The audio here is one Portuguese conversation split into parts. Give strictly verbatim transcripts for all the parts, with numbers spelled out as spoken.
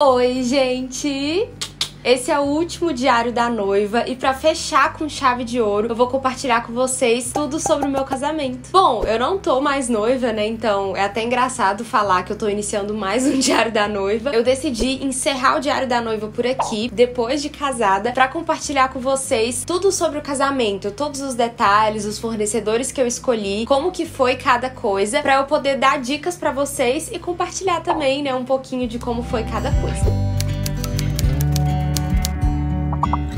Oi, gente! Esse é o último diário da noiva e pra fechar com chave de ouro, eu vou compartilhar com vocês tudo sobre o meu casamento. Bom, eu não tô mais noiva, né? Então é até engraçado falar que eu tô iniciando mais um diário da noiva. Eu decidi encerrar o diário da noiva por aqui, depois de casada, pra compartilhar com vocês tudo sobre o casamento, todos os detalhes, os fornecedores que eu escolhi, como que foi cada coisa, pra eu poder dar dicas pra vocês e compartilhar também, né, um pouquinho de como foi cada coisa.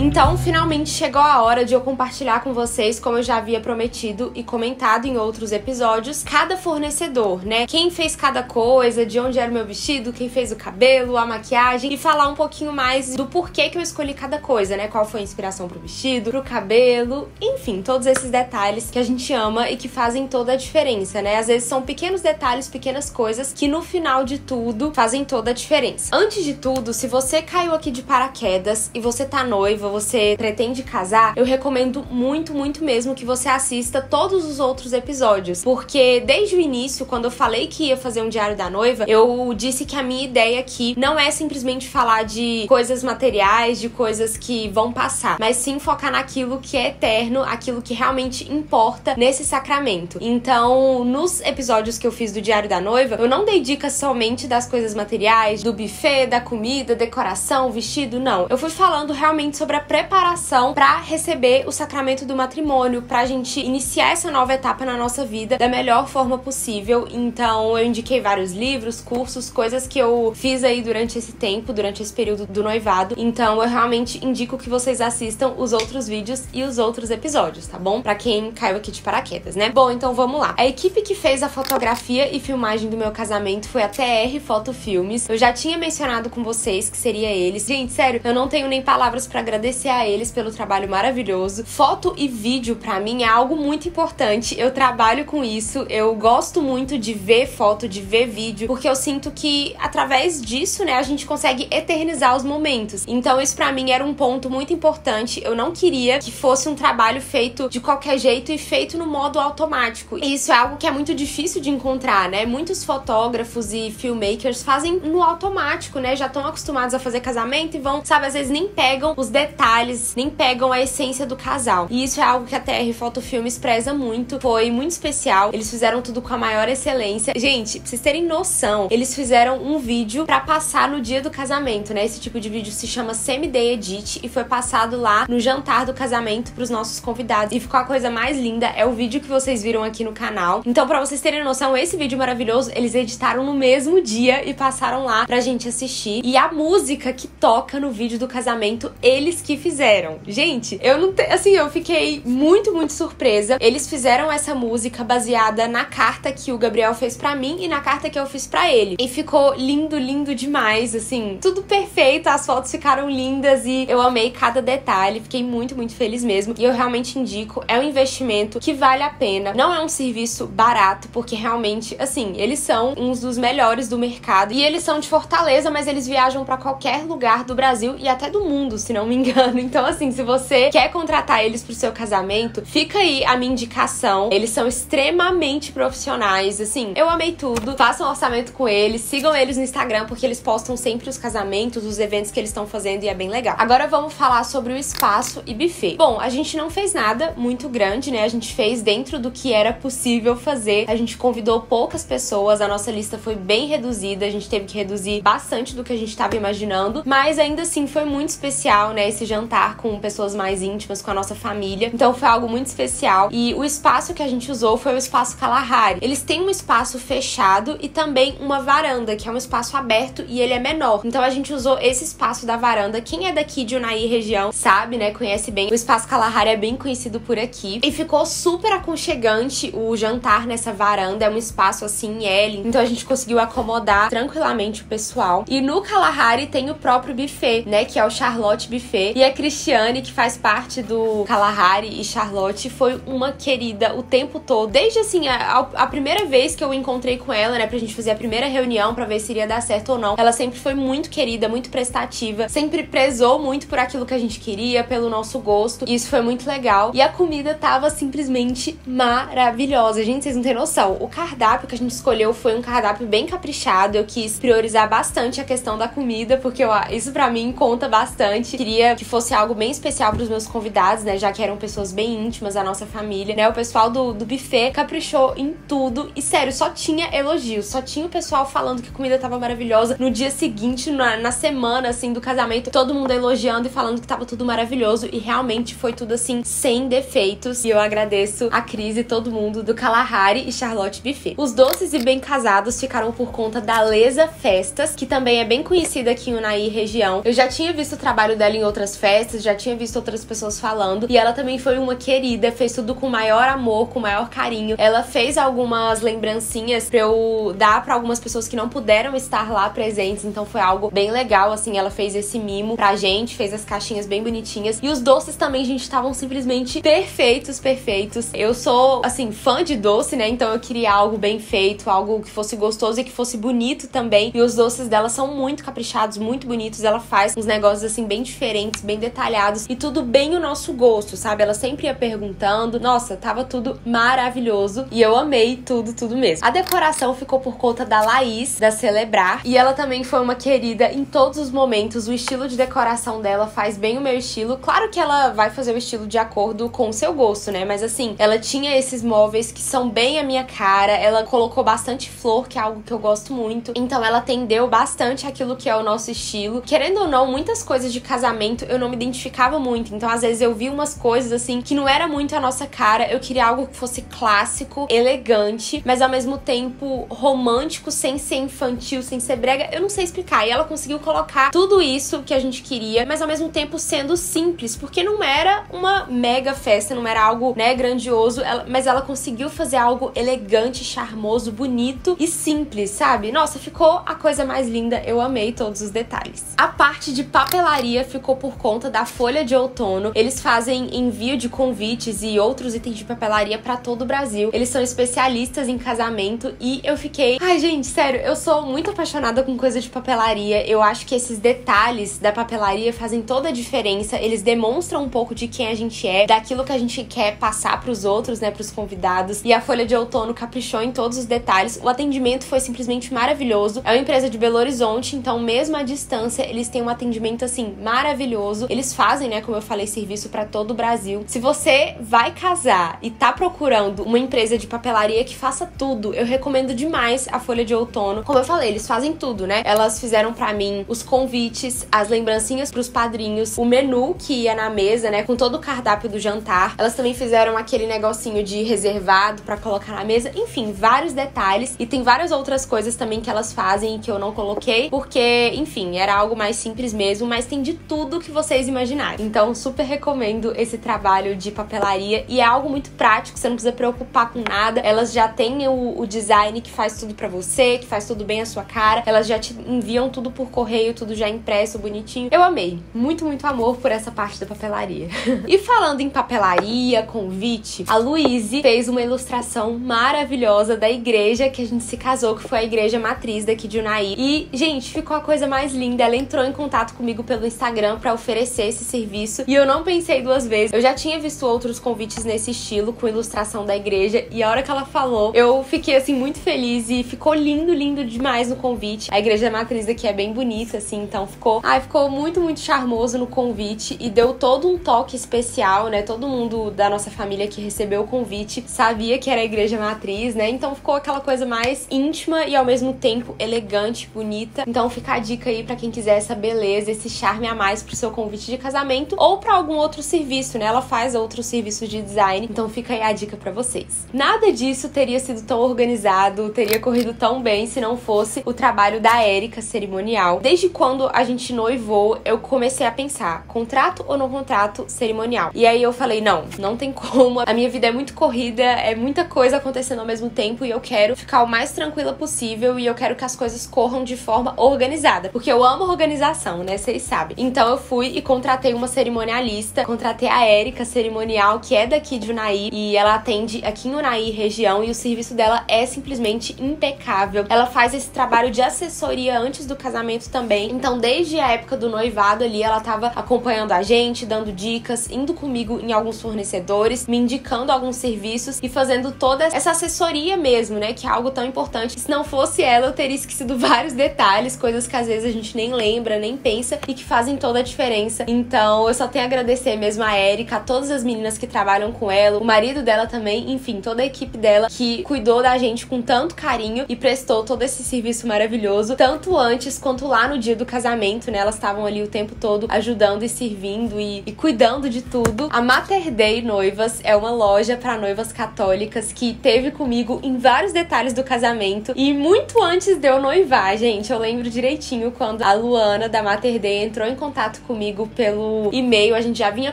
Então, finalmente chegou a hora de eu compartilhar com vocês, como eu já havia prometido e comentado em outros episódios, cada fornecedor, né? Quem fez cada coisa, de onde era o meu vestido, quem fez o cabelo, a maquiagem, e falar um pouquinho mais do porquê que eu escolhi cada coisa, né? Qual foi a inspiração pro vestido, pro cabelo, enfim, todos esses detalhes que a gente ama e que fazem toda a diferença, né? Às vezes são pequenos detalhes, pequenas coisas que no final de tudo fazem toda a diferença. Antes de tudo, se você caiu aqui de paraquedas e você tá noiva, você pretende casar, eu recomendo muito, muito mesmo que você assista todos os outros episódios, porque desde o início, quando eu falei que ia fazer um diário da noiva, eu disse que a minha ideia aqui não é simplesmente falar de coisas materiais, de coisas que vão passar, mas sim focar naquilo que é eterno, aquilo que realmente importa nesse sacramento. Então, nos episódios que eu fiz do diário da noiva, eu não dei dicas somente das coisas materiais, do buffet, da comida, decoração, vestido, não. Eu fui falando realmente sobre a preparação para receber o sacramento do matrimônio, pra gente iniciar essa nova etapa na nossa vida da melhor forma possível. Então eu indiquei vários livros, cursos, coisas que eu fiz aí durante esse tempo, durante esse período do noivado. Então eu realmente indico que vocês assistam os outros vídeos e os outros episódios, tá bom? Pra quem caiu aqui de paraquedas, né? Bom, então vamos lá. A equipe que fez a fotografia e filmagem do meu casamento foi a T R Photo Films. Eu já tinha mencionado com vocês que seria eles. Gente, sério, eu não tenho nem palavras pra agradecer Agradecer a eles pelo trabalho maravilhoso. Foto e vídeo pra mim é algo muito importante, eu trabalho com isso, eu gosto muito de ver foto, de ver vídeo, porque eu sinto que através disso, né, a gente consegue eternizar os momentos. Então isso pra mim era um ponto muito importante, eu não queria que fosse um trabalho feito de qualquer jeito e feito no modo automático. E isso é algo que é muito difícil de encontrar, né, muitos fotógrafos e filmmakers fazem no automático, né, já estão acostumados a fazer casamento e vão, sabe, às vezes nem pegam os detalhes detalhes, nem pegam a essência do casal. E isso é algo que a T R Photo Films preza muito. Foi muito especial. Eles fizeram tudo com a maior excelência. Gente, pra vocês terem noção, eles fizeram um vídeo pra passar no dia do casamento, né? Esse tipo de vídeo se chama Semi-Day Edit e foi passado lá no jantar do casamento pros nossos convidados. E ficou a coisa mais linda. É o vídeo que vocês viram aqui no canal. Então, pra vocês terem noção, esse vídeo maravilhoso, eles editaram no mesmo dia e passaram lá pra gente assistir. E a música que toca no vídeo do casamento, eles que fizeram. Gente, eu não tenho... Assim, eu fiquei muito, muito surpresa. Eles fizeram essa música baseada na carta que o Gabriel fez pra mim e na carta que eu fiz pra ele. E ficou lindo, lindo demais, assim. Tudo perfeito, as fotos ficaram lindas e eu amei cada detalhe. Fiquei muito, muito feliz mesmo. E eu realmente indico, é um investimento que vale a pena. Não é um serviço barato, porque realmente, assim, eles são uns dos melhores do mercado. E eles são de Fortaleza, mas eles viajam pra qualquer lugar do Brasil e até do mundo, se não me engano. Então, assim, se você quer contratar eles pro seu casamento, fica aí a minha indicação. Eles são extremamente profissionais, assim, eu amei tudo. Façam orçamento com eles, sigam eles no Instagram, porque eles postam sempre os casamentos, os eventos que eles estão fazendo e é bem legal. Agora vamos falar sobre o espaço e buffet. Bom, a gente não fez nada muito grande, né? A gente fez dentro do que era possível fazer. A gente convidou poucas pessoas, a nossa lista foi bem reduzida, a gente teve que reduzir bastante do que a gente tava imaginando, mas ainda assim foi muito especial, né? Esse jantar com pessoas mais íntimas, com a nossa família. Então foi algo muito especial. E o espaço que a gente usou foi o espaço Kalahari. Eles têm um espaço fechado e também uma varanda, que é um espaço aberto e ele é menor. Então a gente usou esse espaço da varanda. Quem é daqui de Unaí região sabe, né? Conhece bem. O espaço Kalahari é bem conhecido por aqui. E ficou super aconchegante o jantar nessa varanda. É um espaço assim, L. Então a gente conseguiu acomodar tranquilamente o pessoal. E no Kalahari tem o próprio buffet, né? Que é o Charlotte Buffet. Buffet. E a Cristiane, que faz parte do Kalahari, e Charlotte, foi uma querida o tempo todo. Desde, assim, a, a primeira vez que eu encontrei com ela, né, pra gente fazer a primeira reunião, pra ver se iria dar certo ou não, ela sempre foi muito querida, muito prestativa, sempre prezou muito por aquilo que a gente queria, pelo nosso gosto. E isso foi muito legal. E a comida tava simplesmente maravilhosa. Gente, vocês não têm noção. O cardápio que a gente escolheu foi um cardápio bem caprichado. Eu quis priorizar bastante a questão da comida, porque eu, isso pra mim conta bastante. Queria que fosse algo bem especial pros meus convidados, né, já que eram pessoas bem íntimas da nossa família, né. O pessoal do, do buffet caprichou em tudo. E sério, só tinha elogios. Só tinha o pessoal falando que a comida tava maravilhosa. No dia seguinte, na, na semana, assim, do casamento, todo mundo elogiando e falando que tava tudo maravilhoso. E realmente foi tudo, assim, sem defeitos. E eu agradeço a Cris e todo mundo do Kalahari e Charlotte Buffet. Os doces e bem casados ficaram por conta da Leza Festas, que também é bem conhecida aqui em Unaí região. Eu já tinha visto o trabalho dela em outras festas, já tinha visto outras pessoas falando. E ela também foi uma querida, fez tudo com o maior amor, com o maior carinho. Ela fez algumas lembrancinhas pra eu dar pra algumas pessoas que não puderam estar lá presentes. Então foi algo bem legal, assim, ela fez esse mimo pra gente, fez as caixinhas bem bonitinhas. E os doces também, gente, estavam simplesmente perfeitos, perfeitos. Eu sou, assim, fã de doce, né? Então eu queria algo bem feito, algo que fosse gostoso e que fosse bonito também. E os doces dela são muito caprichados, muito bonitos. Ela faz uns negócios, assim, bem diferentes, bem detalhados. E tudo bem o nosso gosto, sabe? Ela sempre ia perguntando. Nossa, tava tudo maravilhoso. E eu amei tudo, tudo mesmo. A decoração ficou por conta da Laís, da Celebrar. E ela também foi uma querida em todos os momentos. O estilo de decoração dela faz bem o meu estilo. Claro que ela vai fazer o estilo de acordo com o seu gosto, né? Mas, assim, ela tinha esses móveis que são bem a minha cara. Ela colocou bastante flor, que é algo que eu gosto muito. Então ela atendeu bastante aquilo que é o nosso estilo. Querendo ou não, muitas coisas de casamento eu não me identificava muito. Então às vezes eu vi umas coisas, assim, que não era muito a nossa cara. Eu queria algo que fosse clássico, elegante, mas ao mesmo tempo romântico, sem ser infantil, sem ser brega. Eu não sei explicar. E ela conseguiu colocar tudo isso que a gente queria, mas ao mesmo tempo sendo simples, porque não era uma mega festa, não era algo, né, grandioso, ela, mas ela conseguiu fazer algo elegante, charmoso, bonito e simples, sabe? Nossa, ficou a coisa mais linda, eu amei todos os detalhes. A parte de papelaria ficou por conta da Folha de Outono. Eles fazem envio de convites e outros itens de papelaria pra todo o Brasil. Eles são especialistas em casamento e eu fiquei... Ai, gente, sério, eu sou muito apaixonada com coisa de papelaria. Eu acho que esses detalhes da papelaria fazem toda a diferença. Eles demonstram um pouco de quem a gente é, daquilo que a gente quer passar pros outros, né, pros convidados. E a Folha de Outono caprichou em todos os detalhes. O atendimento foi simplesmente maravilhoso. É uma empresa de Belo Horizonte, então mesmo à distância, eles têm um atendimento, assim, maravilhoso. Eles fazem, né, como eu falei, serviço pra todo o Brasil. Se você vai casar e tá procurando uma empresa de papelaria que faça tudo, eu recomendo demais a Folha de Outono. Como eu falei, eles fazem tudo, né? Elas fizeram pra mim os convites, as lembrancinhas pros padrinhos, o menu que ia na mesa, né, com todo o cardápio do jantar. Elas também fizeram aquele negocinho de reservado pra colocar na mesa. Enfim, vários detalhes. E tem várias outras coisas também que elas fazem e que eu não coloquei, porque, enfim, era algo mais simples mesmo, mas tem de tudo que vocês imaginarem. Então, super recomendo esse trabalho de papelaria e é algo muito prático, você não precisa preocupar com nada. Elas já têm o, o design que faz tudo pra você, que faz tudo bem a sua cara. Elas já te enviam tudo por correio, tudo já impresso, bonitinho. Eu amei. Muito, muito amor por essa parte da papelaria. E falando em papelaria, convite, a Luise fez uma ilustração maravilhosa da igreja que a gente se casou, que foi a igreja matriz daqui de Unaí. E, gente, ficou a coisa mais linda. Ela entrou em contato comigo pelo Instagram pra oferecer esse serviço e eu não pensei duas vezes. Eu já tinha visto outros convites nesse estilo, com ilustração da igreja, e a hora que ela falou, eu fiquei, assim, muito feliz e ficou lindo, lindo demais no convite. A igreja matriz daqui é bem bonita, assim, então ficou... Ai, ficou muito, muito charmoso no convite e deu todo um toque especial, né? Todo mundo da nossa família que recebeu o convite sabia que era a igreja matriz, né? Então ficou aquela coisa mais íntima e ao mesmo tempo elegante, bonita. Então fica a dica aí pra quem quiser essa beleza, esse charme a mais pro seu convite de casamento ou pra algum outro serviço, né? Ela faz outros serviços de design, então fica aí a dica pra vocês. Nada disso teria sido tão organizado, teria corrido tão bem se não fosse o trabalho da Érica cerimonial. Desde quando a gente noivou, eu comecei a pensar, contrato ou não contrato cerimonial? E aí eu falei, não, não tem como, a minha vida é muito corrida, é muita coisa acontecendo ao mesmo tempo e eu quero ficar o mais tranquila possível e eu quero que as coisas corram de forma organizada, porque eu amo organização, né, vocês sabem. Então eu fui fui e contratei uma cerimonialista. Contratei a Érica Cerimonial, que é daqui de Unaí, e ela atende aqui em Unaí região, e o serviço dela é simplesmente impecável. Ela faz esse trabalho de assessoria antes do casamento também. Então, desde a época do noivado ali, ela tava acompanhando a gente, dando dicas, indo comigo em alguns fornecedores, me indicando alguns serviços e fazendo toda essa assessoria mesmo, né? Que é algo tão importante. Se não fosse ela, eu teria esquecido vários detalhes, coisas que às vezes a gente nem lembra, nem pensa e que fazem toda a diferença. Então, eu só tenho a agradecer mesmo a Érica, a todas as meninas que trabalham com ela, o marido dela também, enfim, toda a equipe dela que cuidou da gente com tanto carinho e prestou todo esse serviço maravilhoso, tanto antes quanto lá no dia do casamento, né? Elas estavam ali o tempo todo ajudando e servindo e, e cuidando de tudo. A Mater Dei Noivas é uma loja para noivas católicas que teve comigo em vários detalhes do casamento e muito antes de eu noivar, gente. Eu lembro direitinho quando a Luana da Mater Dei entrou em contato comigo pelo e-mail, a gente já vinha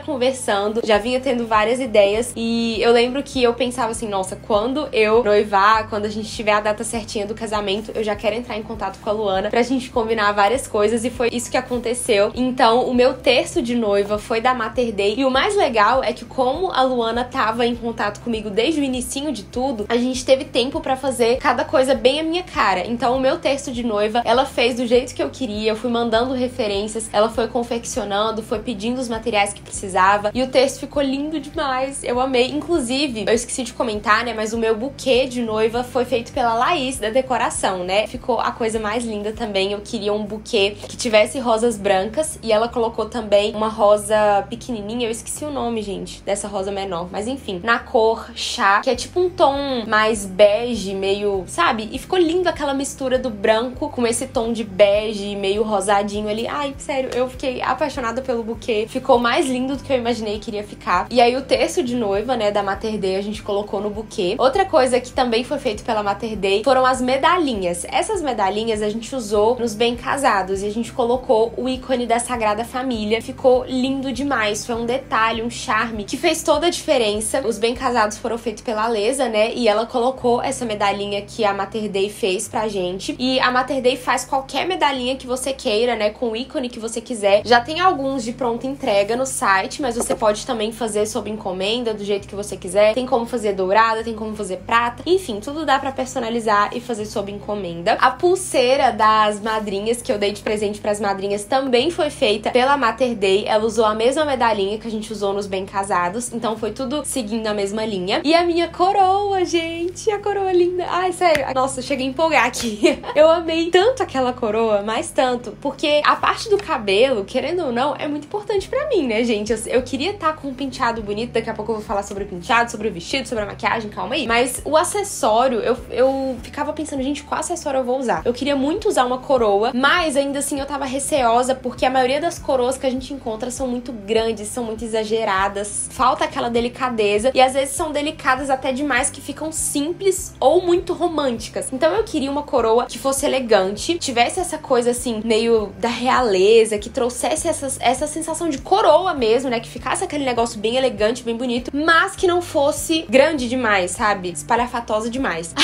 conversando, já vinha tendo várias ideias e eu lembro que eu pensava assim, nossa, quando eu noivar, quando a gente tiver a data certinha do casamento, eu já quero entrar em contato com a Luana pra gente combinar várias coisas e foi isso que aconteceu. Então, o meu terço de noiva foi da Mater Dei e o mais legal é que como a Luana tava em contato comigo desde o inicinho de tudo, a gente teve tempo pra fazer cada coisa bem a minha cara. Então, o meu terço de noiva, ela fez do jeito que eu queria, eu fui mandando referências, ela foi confeccionando, foi pedindo os materiais que precisava e o terço ficou lindo demais, eu amei. Inclusive, eu esqueci de comentar, né, mas o meu buquê de noiva foi feito pela Laís da Decoração, né? Ficou a coisa mais linda também, eu queria um buquê que tivesse rosas brancas e ela colocou também uma rosa pequenininha, eu esqueci o nome, gente, dessa rosa menor, mas enfim, na cor chá, que é tipo um tom mais bege, meio, sabe? E ficou lindo aquela mistura do branco com esse tom de bege, meio rosadinho ali. Ai, sério, eu fiquei apaixonada pelo buquê, ficou mais lindo do que eu imaginei que iria ficar. E aí o terço de noiva, né, da Mater Dei, a gente colocou no buquê. Outra coisa que também foi feito pela Mater Dei foram as medalhinhas. Essas medalhinhas a gente usou nos bem casados e a gente colocou o ícone da Sagrada Família. Ficou lindo demais, foi um detalhe, um charme que fez toda a diferença. Os bem casados foram feitos pela Leza, né, e ela colocou essa medalhinha que a Mater Dei fez pra gente. E a Mater Dei faz qualquer medalhinha que você queira, né, com o ícone que você quiser. Já tem alguns de pronta entrega no site, mas você pode também fazer sob encomenda, do jeito que você quiser. Tem como fazer dourada, tem como fazer prata, enfim, tudo dá pra personalizar e fazer sob encomenda. A pulseira das madrinhas, que eu dei de presente pras madrinhas, também foi feita pela Mater Dei. Ela usou a mesma medalhinha que a gente usou nos bem casados, então foi tudo seguindo a mesma linha. E a minha coroa, gente, a coroa linda. Ai, sério, nossa, cheguei a empolgar aqui. Eu amei tanto aquela coroa, mas tanto, porque a parte do cabelo, querendo ou não, é muito importante pra mim, né, gente? Eu, eu queria estar com um penteado bonito, daqui a pouco eu vou falar sobre o penteado, sobre o vestido, sobre a maquiagem, calma aí. Mas o acessório, eu, eu ficava pensando, gente, qual acessório eu vou usar? Eu queria muito usar uma coroa, mas ainda assim eu tava receosa, porque a maioria das coroas que a gente encontra são muito grandes, são muito exageradas, falta aquela delicadeza, e às vezes são delicadas até demais, que ficam simples ou muito românticas. Então eu queria uma coroa que fosse elegante, tivesse essa coisa assim, meio da realeza, que trouxesse essas, essa sensação de coroa mesmo, né, que ficasse aquele negócio bem elegante, bem bonito, mas que não fosse grande demais, sabe, espalhafatosa demais.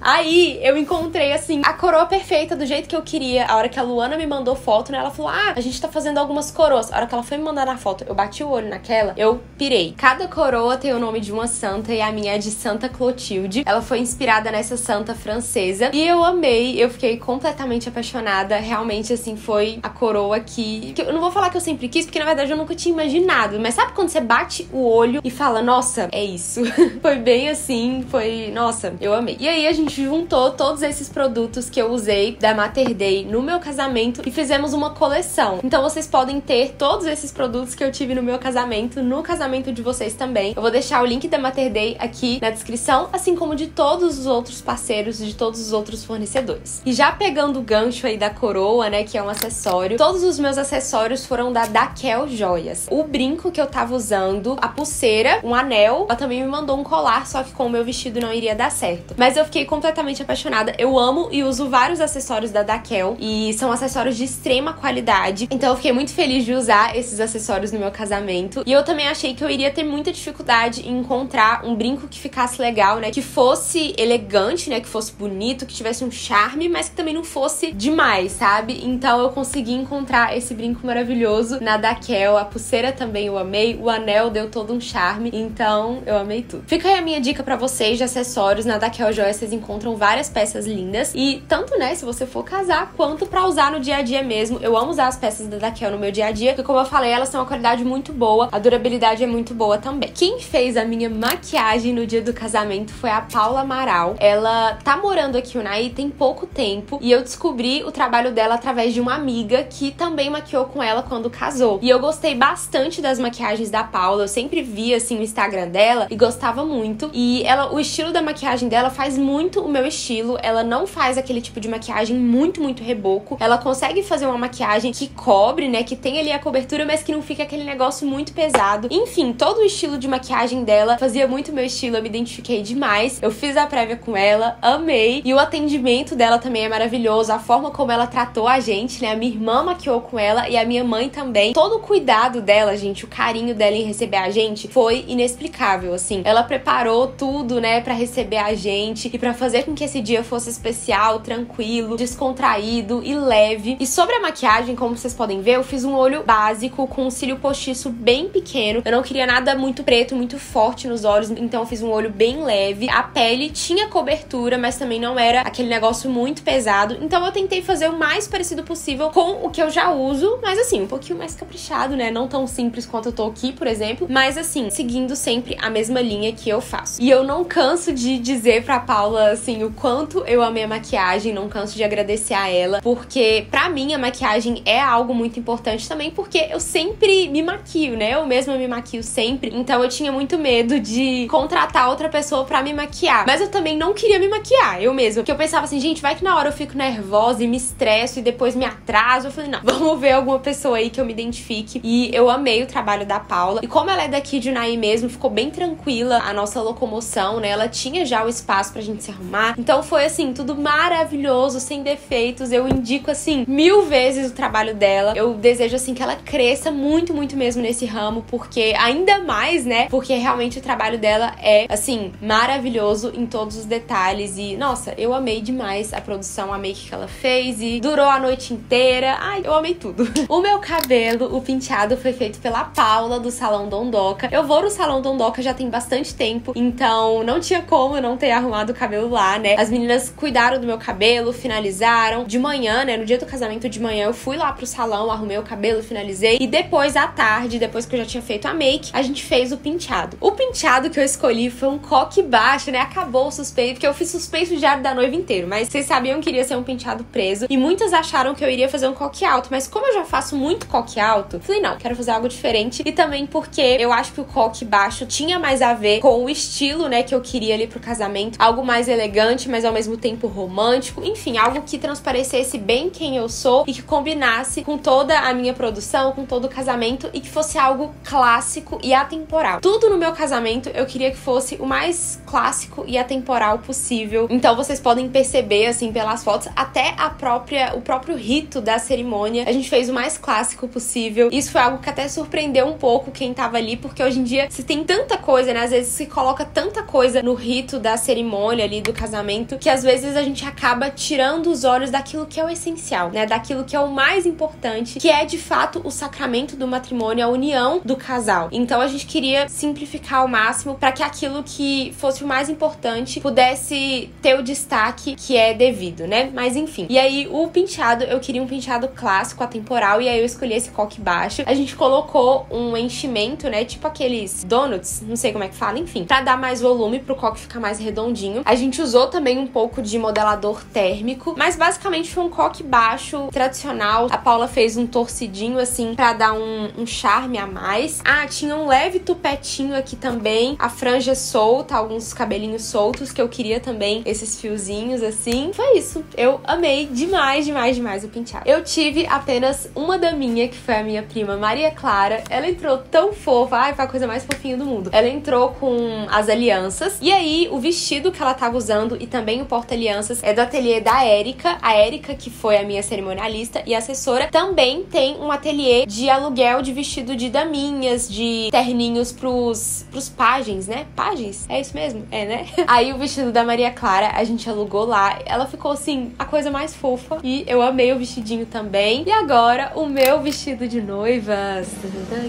Aí eu encontrei assim a coroa perfeita, do jeito que eu queria. A hora que a Luana me mandou foto, né, ela falou, ah, a gente tá fazendo algumas coroas. A hora que ela foi me mandar na foto, eu bati o olho naquela, eu pirei. Cada coroa tem o nome de uma santa, e a minha é de Santa Clotilde. Ela foi inspirada nessa santa francesa, e eu amei, eu fiquei completamente apaixonada. Realmente, assim, foi a coroa que, que eu não vou falar que eu sempre quis, porque na verdade eu nunca tinha imaginado, mas sabe quando você bate o olho e fala, nossa, é isso. Foi bem assim, foi, nossa, eu amei. E aí a gente juntou todos esses produtos que eu usei da Mater Dei no meu casamento e fizemos uma coleção. Então vocês podem ter todos esses produtos que eu tive no meu casamento, no casamento de vocês também. Eu vou deixar o link da Mater Dei aqui na descrição, assim como de todos os outros parceiros, de todos os outros fornecedores. E já pegando o gancho aí da coroa, né, que é um acessório, todos os meus acessórios foram da Dakel Joias. O brinco que eu tava usando, a pulseira, um anel, ela também me mandou um colar, só que com o meu vestido não iria dar certo. Mas eu fiquei completamente apaixonada, eu amo e uso vários acessórios da Dakel, e são acessórios de extrema qualidade, então eu fiquei muito feliz de usar esses acessórios no meu casamento. E eu também achei que eu iria ter muita dificuldade em encontrar um brinco que ficasse legal, né, que fosse elegante, né, que fosse bonito, que tivesse um charme, mas que também não fosse demais, sabe? Então eu consegui encontrar esse brinco maravilhoso maravilhoso. Na Dakel, a pulseira também eu amei, o anel deu todo um charme, então eu amei tudo. Fica aí a minha dica pra vocês de acessórios. Na Dakel Joias vocês encontram várias peças lindas e tanto, né, se você for casar, quanto pra usar no dia a dia mesmo. Eu amo usar as peças da Dakel no meu dia a dia, porque como eu falei, elas são uma qualidade muito boa, a durabilidade é muito boa também. Quem fez a minha maquiagem no dia do casamento foi a Paula Amaral. Ela tá morando aqui em Unaí tem pouco tempo e eu descobri o trabalho dela através de uma amiga que também maquiou com ela quando casou. E eu gostei bastante das maquiagens da Paula, eu sempre via assim o Instagram dela e gostava muito. E ela, o estilo da maquiagem dela faz muito o meu estilo, ela não faz aquele tipo de maquiagem muito, muito reboco. Ela consegue fazer uma maquiagem que cobre, né, que tem ali a cobertura, mas que não fica aquele negócio muito pesado. Enfim, todo o estilo de maquiagem dela fazia muito meu estilo, eu me identifiquei demais. Eu fiz a prévia com ela, amei. E o atendimento dela também é maravilhoso, a forma como ela tratou a gente, né? A minha irmã maquiou com ela e a minha mãe também. Todo o cuidado dela, gente, o carinho dela em receber a gente foi inexplicável, assim. Ela preparou tudo, né, pra receber a gente e pra fazer com que esse dia fosse especial, tranquilo, descontraído e leve. E sobre a maquiagem, como vocês podem ver, eu fiz um olho básico com um cílio postiço bem pequeno. Eu não queria nada muito preto, muito forte nos olhos, então eu fiz um olho bem leve. A pele tinha cobertura, mas também não era aquele negócio muito pesado. Então eu tentei fazer o mais parecido possível com o que eu já uso, mas assim, um pouquinho mais caprichado, né? Não tão simples quanto eu tô aqui, por exemplo, mas assim, seguindo sempre a mesma linha que eu faço. E eu não canso de dizer pra Paula, assim, o quanto eu amei a maquiagem, não canso de agradecer a ela, porque pra mim a maquiagem é algo muito importante também, porque eu sempre me maquio, né? Eu mesma me maquio sempre, então eu tinha muito medo de contratar outra pessoa pra me maquiar, mas eu também não queria me maquiar, eu mesma, porque eu pensava assim, gente, vai que na hora eu fico nervosa e me estresso e depois me atraso. Eu falei, não, vamos ver alguma pessoa aí que eu me identifique. E eu amei o trabalho da Paula, e como ela é daqui de Unaí mesmo, ficou bem tranquila a nossa locomoção, né? Ela tinha já o espaço pra gente se arrumar, então foi assim, tudo maravilhoso, sem defeitos. Eu indico assim, mil vezes o trabalho dela. Eu desejo assim que ela cresça muito, muito mesmo nesse ramo, porque ainda mais, né? Porque realmente o trabalho dela é, assim, maravilhoso em todos os detalhes. E, nossa, eu amei demais a produção, a make que ela fez, e durou a noite inteira. Ai, eu amei tudo. O meu cabelo, o penteado, foi feito pela Paula, do Salão Dondoca. Eu vou no Salão Dondoca já tem bastante tempo, então não tinha como eu não ter arrumado o cabelo lá, né? As meninas cuidaram do meu cabelo, finalizaram. De manhã, né, no dia do casamento de manhã, eu fui lá pro salão, arrumei o cabelo, finalizei. E depois, à tarde, depois que eu já tinha feito a make, a gente fez o penteado. O penteado que eu escolhi foi um coque baixo, né? Acabou o suspeito, porque eu fiz suspeito o diário da noiva inteiro, mas vocês sabiam que iria ser um penteado preso, e muitas acharam que eu iria fazer um coque alto, mas como eu já faço muito coque alto, falei, não, quero fazer algo diferente. E também porque eu acho que o coque baixo tinha mais a ver com o estilo, né, que eu queria ali pro casamento, algo mais elegante, mas ao mesmo tempo romântico, enfim, algo que transparecesse bem quem eu sou e que combinasse com toda a minha produção, com todo o casamento, e que fosse algo clássico e atemporal. Tudo no meu casamento eu queria que fosse o mais clássico e atemporal possível, então vocês podem perceber, assim, pelas fotos, até a própria, o próprio rito da cerimônia, a gente fez o mais clássico possível. Isso foi algo que até surpreendeu um pouco quem tava ali, porque hoje em dia se tem tanta coisa, né, às vezes se coloca tanta coisa no rito da cerimônia ali, do casamento, que às vezes a gente acaba tirando os olhos daquilo que é o essencial, né, daquilo que é o mais importante, que é de fato o sacramento do matrimônio, a união do casal. Então a gente queria simplificar ao máximo pra que aquilo que fosse o mais importante pudesse ter o destaque que é devido, né? Mas enfim. E aí o penteado, eu queria um penteado clássico, atemporal, e aí eu escolhi esse coque baixo. A gente colocou um enchimento, né? Tipo aqueles donuts, não sei como é que fala, enfim, pra dar mais volume, pro coque ficar mais redondinho. A gente usou também um pouco de modelador térmico, mas basicamente foi um coque baixo tradicional. A Paula fez um torcidinho assim pra dar um, um charme a mais. Ah, tinha um leve tupetinho aqui também, a franja solta, alguns cabelinhos soltos, que eu queria também esses fiozinhos assim. Foi isso, eu amei demais, demais, demais o penteado. Eu tive apenas uma daminha, que foi a minha prima Maria Clara. Ela entrou tão fofa, ai, foi a coisa mais fofinha do mundo. Ela entrou com as alianças, e aí o vestido que ela tava usando e também o porta-alianças é do ateliê da Érica. A Érica, que foi a minha cerimonialista e assessora, também tem um ateliê de aluguel de vestido de daminhas, de terninhos pros, pros pagens, né? Pagens? É isso mesmo? É, né? Aí o vestido da Maria Clara a gente alugou lá. Ela ficou, assim, a coisa mais fofa, e eu amei o vestidinho também. E agora o meu vestido de noivas,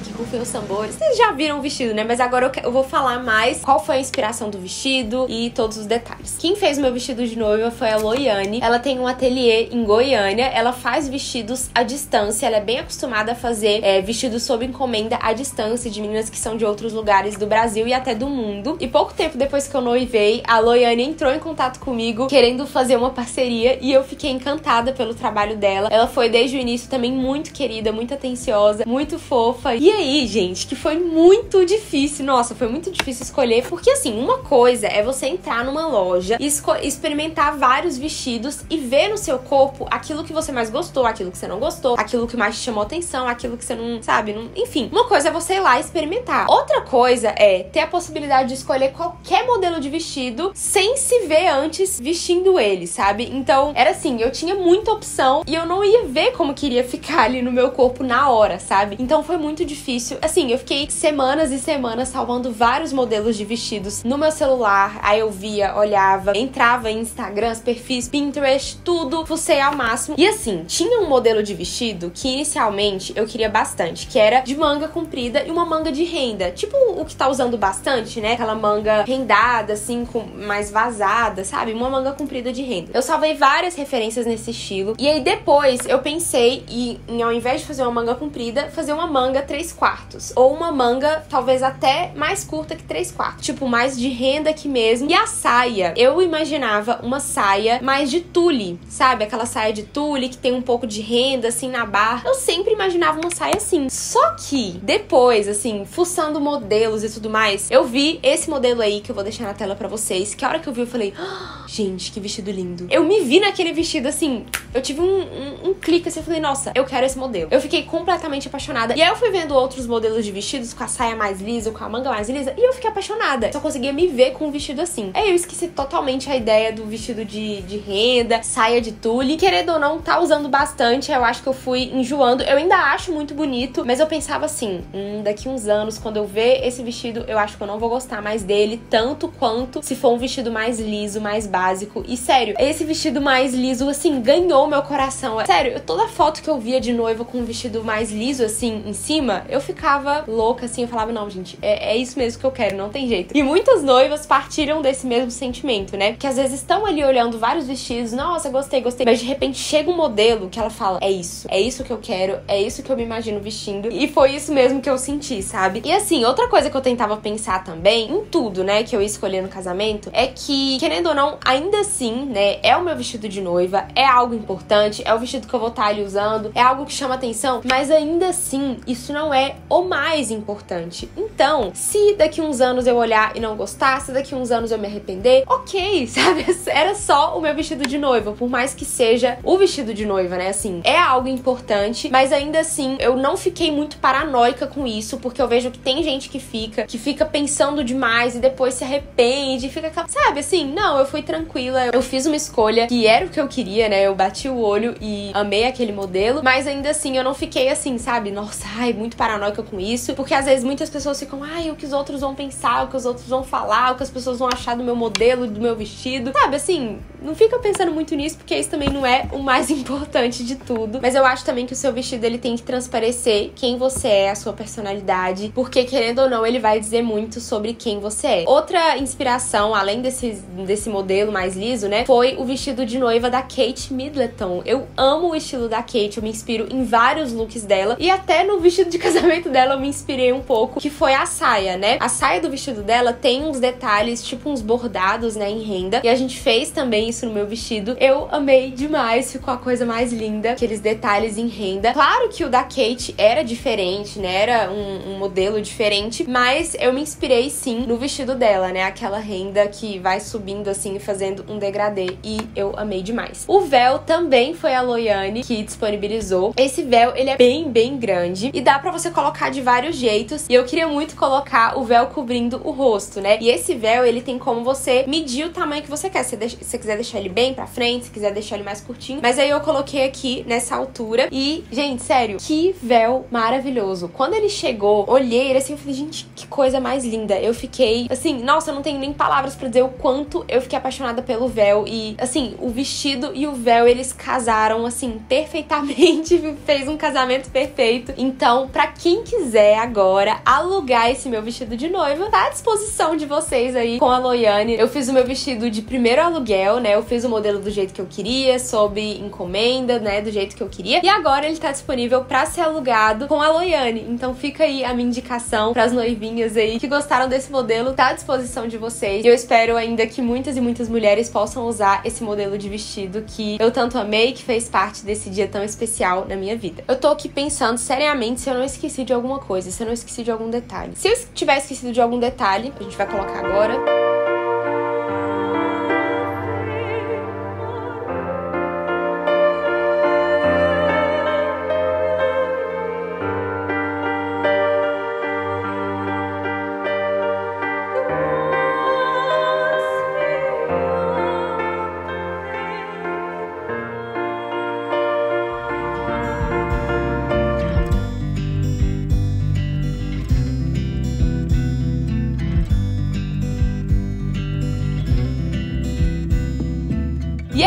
que rufem os tambores. Vocês já viram o vestido, né? Mas agora eu vou falar mais qual foi a inspiração do vestido e todos os detalhes. Quem fez meu vestido de noiva foi a Loiane. Ela tem um ateliê em Goiânia. Ela faz vestidos à distância. Ela é bem acostumada a fazer é, vestidos sob encomenda à distância de meninas que são de outros lugares do Brasil e até do mundo. E pouco tempo depois que eu noivei, a Loiane entrou em contato comigo querendo fazer uma parceria e eu fiquei encantada pelo trabalho dela. Ela foi desde o início também muito querida, muito atenciosa, muito fofa. E aí, gente, que foi muito difícil. Nossa, foi muito difícil escolher, porque assim, uma coisa é você entrar numa loja e experimentar vários vestidos e ver no seu corpo aquilo que você mais gostou, aquilo que você não gostou, aquilo que mais te chamou atenção, aquilo que você não, sabe, não... enfim. Uma coisa é você ir lá experimentar. Outra coisa é ter a possibilidade de escolher qualquer modelo de vestido sem se ver antes vestindo ele, sabe? Então, era assim, eu tinha muita opção e eu não ia ver como queria ficar ali no meu corpo na hora, sabe? Então foi muito difícil. Assim, eu fiquei semanas e semanas salvando vários modelos de vestidos no meu celular. Aí eu via, olhava, entrava em Instagram, perfis, Pinterest, tudo, fucei ao máximo. E assim, tinha um modelo de vestido que inicialmente eu queria bastante, que era de manga comprida e uma manga de renda. Tipo o que tá usando bastante, né? Aquela manga rendada, assim, com mais vazada, sabe? Uma manga comprida de renda. Eu salvei várias referências nesse estilo. E aí depois eu pensei em, em, ao invés de fazer uma manga comprida, fazer uma manga três quartos. Ou uma manga talvez até mais curta que três quartos. Tipo, mais de renda aqui mesmo. E a saia, eu imaginava uma saia mais de tule, sabe? Aquela saia de tule que tem um pouco de renda, assim, na barra. Eu sempre imaginava uma saia assim. Só que depois, assim, fuçando modelos e tudo mais, eu vi esse modelo aí que eu vou deixar na tela pra vocês, que a hora que eu vi eu falei, ah, gente, que vestido lindo. Eu me vi naquele vestido, assim, eu tive um, um, um clique, assim, eu falei, nossa, eu quero esse modelo. Eu fiquei completamente apaixonada. E aí eu fui vendo outros modelos de vestidos com a saia mais lisa, com a manga mais lisa, e eu fiquei apaixonada. Só conseguia me ver com um vestido assim. Aí eu esqueci totalmente a ideia do vestido de, de renda, saia de tule. Querendo ou não, tá usando bastante, eu acho que eu fui enjoando. Eu ainda acho muito bonito, mas eu pensava assim, hum, daqui uns anos, quando eu ver esse vestido, eu acho que eu não vou gostar mais dele tanto quanto se for um vestido mais liso, mais básico. E sério, esse vestido mais liso, assim, ganhou meu coração. Sério, eu, toda foto que eu via de noiva com um vestido mais liso, assim, em cima, eu ficava louca, assim, eu falava, não, gente, é, é isso mesmo que eu quero, não tem jeito. E muitas noivas partiram desse mesmo sentimento, né? Que às vezes estão ali olhando vários vestidos, nossa, gostei, gostei, mas de repente chega um modelo que ela fala, é isso, é isso que eu quero, é isso que eu me imagino vestindo. E foi isso mesmo que eu senti, sabe? E assim, outra coisa que eu tentava pensar também, em tudo, né, que eu ia escolher no casamento, é que, querendo ou não, ainda assim, né, é o meu vestido de noiva, é algo importante, é o vestido que eu vou estar ali usando, é algo que chama atenção, mas ainda assim, isso não é o mais importante. Então, se daqui uns anos eu olhar e não gostar, se daqui uns anos eu me arrepender, ok, sabe? Era só o meu vestido de noiva, por mais que seja o vestido de noiva, né, assim, é algo importante, mas ainda assim, eu não fiquei muito paranoica com isso, porque eu vejo que tem gente que fica, que fica pensando demais e depois se arrepende, fica, sabe, assim, não, eu fui tranquila, eu fiz uma escolha que era o que eu queria, né, eu bati o olho e amei aquele modelo, mas ainda assim, eu não fiquei assim, sabe, nossa, ai, muito paranoica com isso, porque às vezes muitas pessoas ficam, ai, o que os outros vão pensar, o que os outros vão falar, o que as pessoas vão achar do meu modelo, do meu vestido, sabe, assim, não fica pensando muito nisso, porque isso também não é o mais importante de tudo, mas eu acho também que o seu vestido, ele tem que transparecer quem você é, a sua personalidade, porque querendo ou não, ele vai dizer muito sobre quem você é. Outra inspiração, além desse, desse modelo mais liso, né, foi o vestido de noiva da Kate Middleton. Eu amo o estilo da Kate, eu me inspiro em vários looks dela, e até no vestido de casamento dela eu me inspirei um pouco, que foi a saia, né? A saia do vestido dela tem uns detalhes, tipo uns bordados, né, em renda, e a gente fez também isso no meu vestido. Eu amei demais, ficou a coisa mais linda, aqueles detalhes em renda. Claro que o da Kate era diferente, né, era um, um modelo diferente, mas eu me inspirei sim no vestido dela, né, aquela renda que vai subindo assim, fazendo um degradê, e eu amei demais. O véu também foi a Loiane que disponibilizou. Esse véu, ele é bem, bem grande e dá pra você colocar de vários jeitos, e eu queria muito colocar o véu cobrindo o rosto, né, e esse véu, ele tem como você medir o tamanho que você quer, se você quiser deixar ele bem pra frente, se quiser deixar ele mais curtinho, mas aí eu coloquei aqui nessa altura, e, gente, sério, que véu maravilhoso. Quando ele chegou, olhei ele assim, eu falei, gente, que coisa mais linda. Eu fiquei, assim, nossa, eu não tenho nem palavras pra dizer o quanto eu fiquei apaixonada pelo véu, e, assim, o vestido e o véu, eles casaram, assim, perfeitamente, fez um casamento perfeito. Então, pra quem quiser agora alugar esse meu vestido de noiva, tá à disposição de vocês aí com a Loiane. Eu fiz o meu vestido de primeiro aluguel, né? Eu fiz o modelo do jeito que eu queria, sob encomenda, né? Do jeito que eu queria. E agora ele tá disponível pra ser alugado com a Loiane. Então fica aí a minha indicação pras noivinhas aí que gostaram desse modelo, tá à disposição de vocês. E eu espero ainda que muitas e muitas mulheres possam usar esse modelo de vestido que eu tanto amei, que fez parte desse dia tão especial na minha vida. Eu tô aqui pensando seriamente se eu não esqueci de alguma coisa, se eu não esqueci de algum detalhe. Se eu tiver esquecido de algum detalhe, a gente vai colocar agora.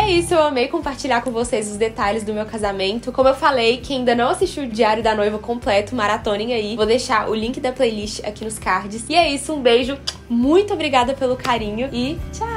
Isso, eu amei compartilhar com vocês os detalhes do meu casamento. Como eu falei, quem ainda não assistiu o Diário da Noiva completo, maratonem aí. Vou deixar o link da playlist aqui nos cards. E é isso, um beijo, muito obrigada pelo carinho e tchau!